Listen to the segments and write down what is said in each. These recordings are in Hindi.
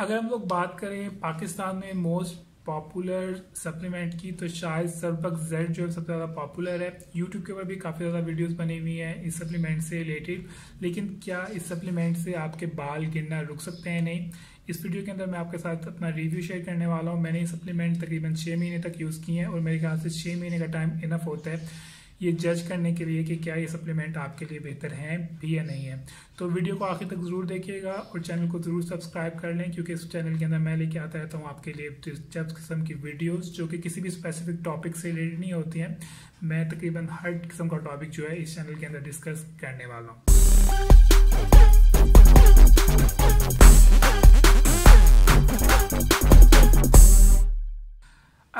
अगर हम लोग बात करें पाकिस्तान में मोस्ट पॉपुलर सप्लीमेंट की, तो शायद सर्बेक्स Z जो है सबसे ज़्यादा पॉपुलर है। यूट्यूब के ऊपर भी काफ़ी ज़्यादा वीडियोस बनी हुई हैं इस सप्लीमेंट से रिलेटेड। लेकिन क्या इस सप्लीमेंट से आपके बाल गिरना रुक सकते हैं? नहीं। इस वीडियो के अंदर मैं आपके साथ अपना रिव्यू शेयर करने वाला हूँ। मैंने ये सप्लीमेंट तकरीबन 6 महीने तक यूज़ की हैं और मेरे ख्याल से 6 महीने का टाइम इनफ होता है ये जज करने के लिए कि क्या ये सप्लीमेंट आपके लिए बेहतर है भी या नहीं है। तो वीडियो को आखिर तक ज़रूर देखिएगा और चैनल को ज़रूर सब्सक्राइब कर लें, क्योंकि इस चैनल के अंदर मैं लेके आता रहता हूँ आपके लिए दिलचस्प किस्म की वीडियोस जो कि किसी भी स्पेसिफिक टॉपिक से रिलेटेड नहीं होती हैं। मैं तकरीबन हर किस्म का टॉपिक जो है इस चैनल के अंदर डिस्कस करने वाला हूँ।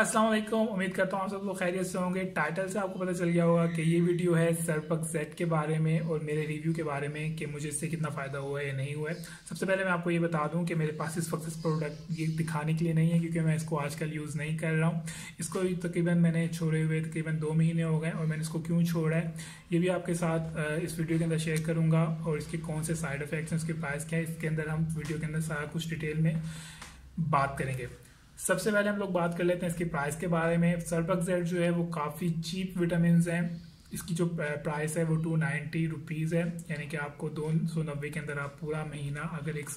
अस्सलाम वालेकुम, उम्मीद करता हूँ आप सब लोग खैरियत से होंगे। टाइटल से आपको पता चल गया होगा कि ये वीडियो है सर्बेक्स Z के बारे में और मेरे रिव्यू के बारे में कि मुझे इससे कितना फ़ायदा हुआ है या नहीं हुआ है। सबसे पहले मैं आपको ये बता दूँ कि मेरे पास इस वक्त इस प्रोडक्ट ये दिखाने के लिए नहीं है, क्योंकि मैं इसको आजकल यूज़ नहीं कर रहा हूँ। इसको तकरीबन मैंने छोड़े हुए तकरीबन 2 महीने हो गए और मैंने इसको क्यों छोड़ा है ये भी आपके साथ इस वीडियो के अंदर शेयर करूँगा, और इसके कौन से साइड इफ़ेक्ट्स हैं, उसके प्राइस क्या है, इसके अंदर हम वीडियो के अंदर सारा कुछ डिटेल में बात करेंगे। सबसे पहले हम लोग बात कर लेते हैं इसकी प्राइस के बारे में। सर्बेक्स Z जो है वो काफ़ी चीप विटामिन हैं। इसकी जो प्राइस है वो 290 रुपीज़ है, यानी कि आपको 290 के अंदर आप पूरा महीना अगर एक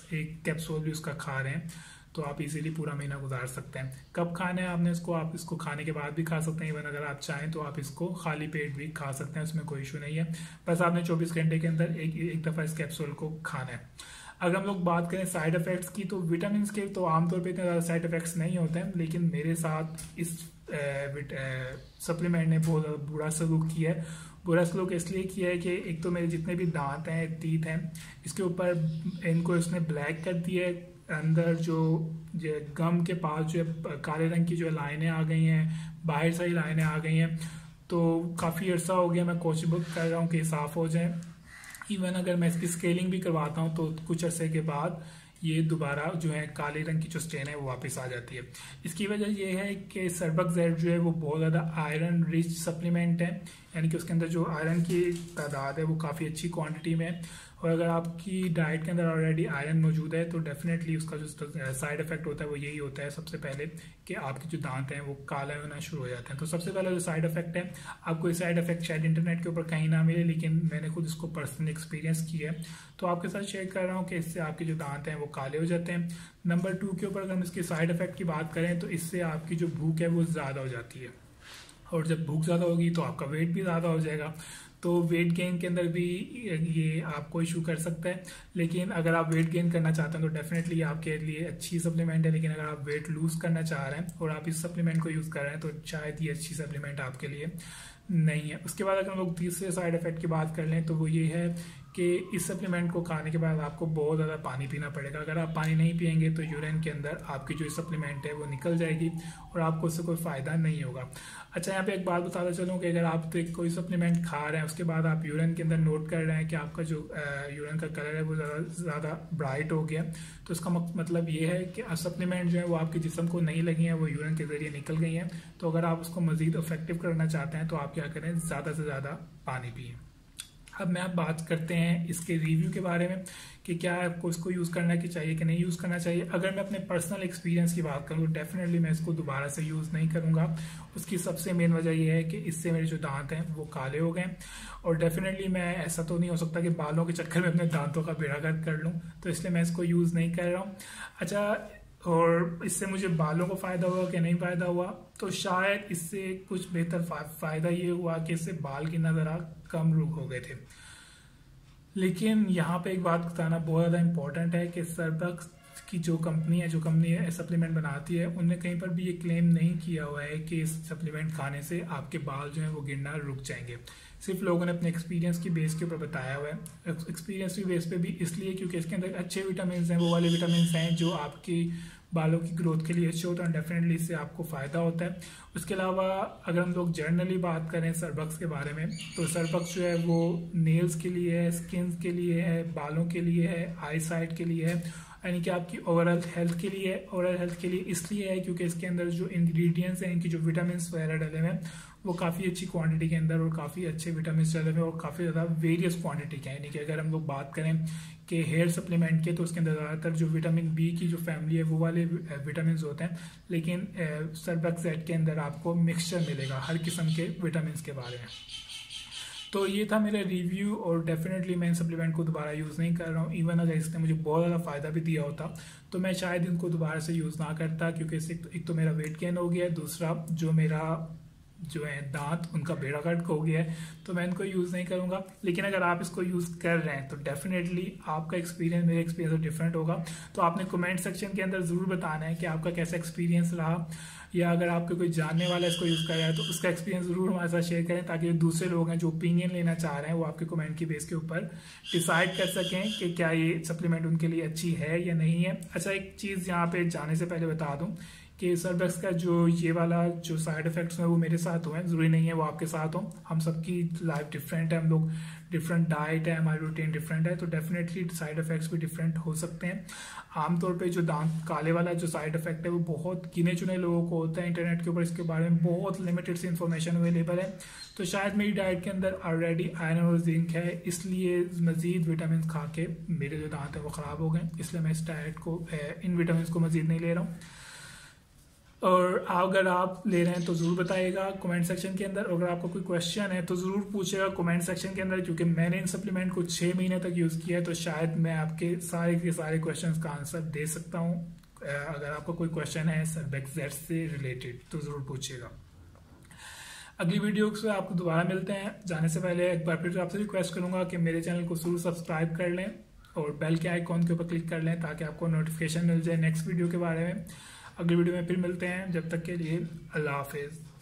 कैप्सूल भी उसका खा रहे हैं तो आप इजीली पूरा महीना गुजार सकते हैं। कब खाना है आपने इसको, आप इसको खाने के बाद भी खा सकते हैं। इवन अगर आप चाहें तो आप इसको खाली पेट भी खा सकते हैं, उसमें कोई इशू नहीं है। बस आपने 24 घंटे के अंदर एक दफ़ा इस कैप्सूल को खाना है। अगर हम लोग बात करें साइड इफ़ेक्ट्स की, तो विटामिन के तो आमतौर पे इतने ज़्यादा साइड इफ़ेक्ट्स नहीं होते हैं, लेकिन मेरे साथ इस सप्लीमेंट ने बहुत बुरा सलूक किया है। बुरा सलूक इसलिए किया है कि एक तो मेरे जितने भी दांत हैं, टीथ हैं, इसके ऊपर इनको इसने ब्लैक कर दिया है। अंदर जो गम के पास जो है काले रंग की जो लाइनें आ गई हैं, बाहर सारी लाइनें आ गई हैं। तो काफ़ी अर्सा हो गया मैं कोशिश कर रहा हूँ कि साफ़ हो जाए। इवन अगर मैं इसकी स्केलिंग भी करवाता हूँ तो कुछ अर्से के बाद ये दोबारा जो है काले रंग की जो स्टेन है वो वापस आ जाती है। इसकी वजह ये है कि सर्बेक्स Z जो है वो बहुत ज़्यादा आयरन रिच सप्लीमेंट है, यानी कि उसके अंदर जो आयरन की तादाद है वो काफ़ी अच्छी क्वांटिटी में है। और अगर आपकी डाइट के अंदर ऑलरेडी आयरन मौजूद है तो डेफिनेटली उसका जो साइड इफ़ेक्ट होता है वो यही होता है सबसे पहले कि आपके जो दांत हैं वो काला होना शुरू हो जाते हैं। तो सबसे पहला जो साइड इफ़ेक्ट है, आपको ये साइड इफ़ेक्ट शायद इंटरनेट के ऊपर कहीं ना मिले, लेकिन मैंने खुद इसको पर्सनल एक्सपीरियंस किया है तो आपके साथ शेयर कर रहा हूँ कि इससे आपके जो दांत हैं वो काले हो जाते हैं। नंबर 2 के ऊपर अगर हम इसके साइड इफ़ेक्ट की बात करें तो इससे आपकी जो भूख है वो ज़्यादा हो जाती है, और जब भूख ज़्यादा होगी तो आपका वेट भी ज़्यादा हो जाएगा। तो वेट गेन के अंदर भी ये आपको इशू कर सकता है। लेकिन अगर आप वेट गेन करना चाहते हैं तो डेफिनेटली आपके लिए अच्छी सप्लीमेंट है, लेकिन अगर आप वेट लूज़ करना चाह रहे हैं और आप इस सप्लीमेंट को यूज़ कर रहे हैं तो शायद ये अच्छी सप्लीमेंट आपके लिए नहीं है। उसके बाद अगर हम लोग तीसरे साइड इफ़ेक्ट की बात कर लें तो वो ये है कि इस सप्लीमेंट को खाने के बाद आपको बहुत ज़्यादा पानी पीना पड़ेगा। अगर आप पानी नहीं पियेंगे तो यूरिन के अंदर आपकी जो सप्लीमेंट है वो निकल जाएगी और आपको उससे कोई फ़ायदा नहीं होगा। अच्छा, यहाँ पे एक बात बताता चलूँ कि अगर आप कोई सप्लीमेंट खा रहे हैं उसके बाद आप यूरिन के अंदर नोट कर रहे हैं कि आपका जो यूरिन का कलर है वो ज़्यादा ब्राइट हो गया, तो इसका मतलब ये है कि सप्लीमेंट जो है वो आपके जिस्म को नहीं लगी हैं, वो यूरिन के ज़रिए निकल गई हैं। तो अगर आप उसको मज़ीद इफेक्टिव करना चाहते हैं तो आप क्या करें, ज़्यादा से ज़्यादा पानी पिएँ। अब मैं आप बात करते हैं इसके रिव्यू के बारे में कि क्या आपको इसको यूज़ करना की चाहिए कि नहीं यूज़ करना चाहिए। अगर मैं अपने पर्सनल एक्सपीरियंस की बात करूँ तो डेफिनेटली मैं इसको दोबारा से यूज़ नहीं करूँगा। उसकी सबसे मेन वजह यह है कि इससे मेरे जो दांत हैं वो काले हो गए, और डेफिनेटली मैं ऐसा तो नहीं हो सकता कि बालों के चक्कर में अपने दांतों का बेड़ागर्क कर लूँ, तो इसलिए मैं इसको यूज़ नहीं कर रहा हूँ। अच्छा, और इससे मुझे बालों को फ़ायदा हुआ कि नहीं फ़ायदा हुआ, तो शायद इससे कुछ बेहतर फ़ायदा ये हुआ कि इससे बाल गिरना ज़रा कम रुक हो गए थे। लेकिन यहाँ पे एक बात बताना बहुत ज़्यादा इम्पॉर्टेंट है कि सर्बेक्स की जो कंपनी है सप्लीमेंट बनाती है, उनने कहीं पर भी ये क्लेम नहीं किया हुआ है कि इस सप्लीमेंट खाने से आपके बाल जो हैं वो गिरना रुक जाएंगे। सिर्फ लोगों ने अपने एक्सपीरियंस की बेस के ऊपर बताया हुआ है। एक्सपीरियंस की बेस पे भी इसलिए क्योंकि इसके अंदर अच्छे विटामिन हैं, वो वाले विटामिन हैं जो आपकी बालों की ग्रोथ के लिए अच्छे होते हैं, डेफिनेटली इससे आपको फ़ायदा होता है। उसके अलावा अगर हम लोग जनरली बात करें सर्बेक्स के बारे में, तो सर्बेक्स जो है वो नेल्स के लिए है, स्किन के लिए है, बालों के लिए है, आई साइड के लिए है, यानी कि आपकी ओवरऑल हेल्थ के लिए है। ओवरऑल हेल्थ के लिए इसलिए है क्योंकि इसके अंदर जो इंग्रेडिएंट्स हैं, इनकी जो विटामिन वगैरह डले हुए हैं वो काफ़ी अच्छी क्वांटिटी के अंदर और काफ़ी अच्छे विटामिन डले हुए हैं और काफ़ी ज़्यादा वेरियस क्वांटिटी के हैं। यानी कि अगर हम लोग बात करें कि हेयर सप्लीमेंट के, तो उसके अंदर ज़्यादातर जो विटामिन बी की जो फैमिली है वो वाले विटामिन होते हैं, लेकिन सरबेक्स Z के अंदर आपको मिक्सचर मिलेगा हर किस्म के विटामिन के बारे में। तो ये था मेरा रिव्यू और डेफिनेटली मैं इन सप्लीमेंट को दोबारा यूज़ नहीं कर रहा हूँ। इवन अगर इसने मुझे बहुत ज़्यादा फ़ायदा भी दिया होता तो मैं शायद इनको दोबारा से यूज़ ना करता, क्योंकि इससे एक तो मेरा वेट गेन हो गया है, दूसरा जो मेरा जो है दांत उनका बेड़ा गर्क हो गया है, तो मैं इनको यूज़ नहीं करूँगा। लेकिन अगर आप इसको यूज़ कर रहे हैं तो डेफिनेटली आपका एक्सपीरियंस मेरे एक्सपीरियंस से डिफरेंट होगा। तो आपने कमेंट सेक्शन के अंदर ज़रूर बताना है कि आपका कैसा एक्सपीरियंस रहा, या अगर आपके कोई जानने वाला इसको यूज़ कर रहा है तो उसका एक्सपीरियंस ज़रूर हमारे साथ शेयर करें, ताकि जो दूसरे लोग हैं जो ओपिनियन लेना चाह रहे हैं वो आपके कमेंट की बेस के ऊपर डिसाइड कर सकें कि क्या ये सप्लीमेंट उनके लिए अच्छी है या नहीं है। अच्छा, एक चीज़ यहाँ पर जाने से पहले बता दूँ कि सरबेक्स का जो ये वाला जो साइड इफ़ेक्ट्स हैं वो मेरे साथ हुए हैं, ज़रूरी नहीं है वो आपके साथ हों। हम सबकी लाइफ डिफरेंट है, हम लोग डिफरेंट डाइट है, हमारी रूटीन डिफरेंट है, तो डेफिनेटली साइड इफ़ेक्ट्स भी डिफरेंट हो सकते हैं। आमतौर पे जो दांत काले वाला जो साइड इफ़ेक्ट है वो बहुत गिने चुने लोगों को होता है। इंटरनेट के ऊपर इसके बारे में बहुत लिमिटेड सी इन्फॉर्मेशन अवेलेबल है, तो शायद मेरी डाइट के अंदर ऑलरेडी आयरन और जिंक है, इसलिए मज़ीद विटामिन खा के मेरे जो दांत हैं वो ख़राब हो गए, इसलिए मैं इस डाइट को इन विटामिन को मज़ीद नहीं ले रहा हूँ। और अगर आप ले रहे हैं तो ज़रूर बताइएगा कमेंट सेक्शन के अंदर। अगर आपका कोई क्वेश्चन है तो ज़रूर पूछिएगा कमेंट सेक्शन के अंदर, क्योंकि मैंने इन सप्लीमेंट को 6 महीने तक यूज़ किया है, तो शायद मैं आपके सारे के सारे क्वेश्चंस का आंसर दे सकता हूं। अगर आपका कोई क्वेश्चन है सरबेक्स Z से रिलेटेड तो ज़रूर पूछिएगा। अगली वीडियो से आपको दोबारा मिलते हैं। जाने से पहले एक बार फिर आपसे रिक्वेस्ट करूँगा कि मेरे चैनल को ज़रूर सब्सक्राइब कर लें और बेल के आइकॉन के ऊपर क्लिक कर लें, ताकि आपको नोटिफिकेशन मिल जाए नेक्स्ट वीडियो के बारे में। अगली वीडियो में फिर मिलते हैं, जब तक के लिए अल्लाह हाफिज़।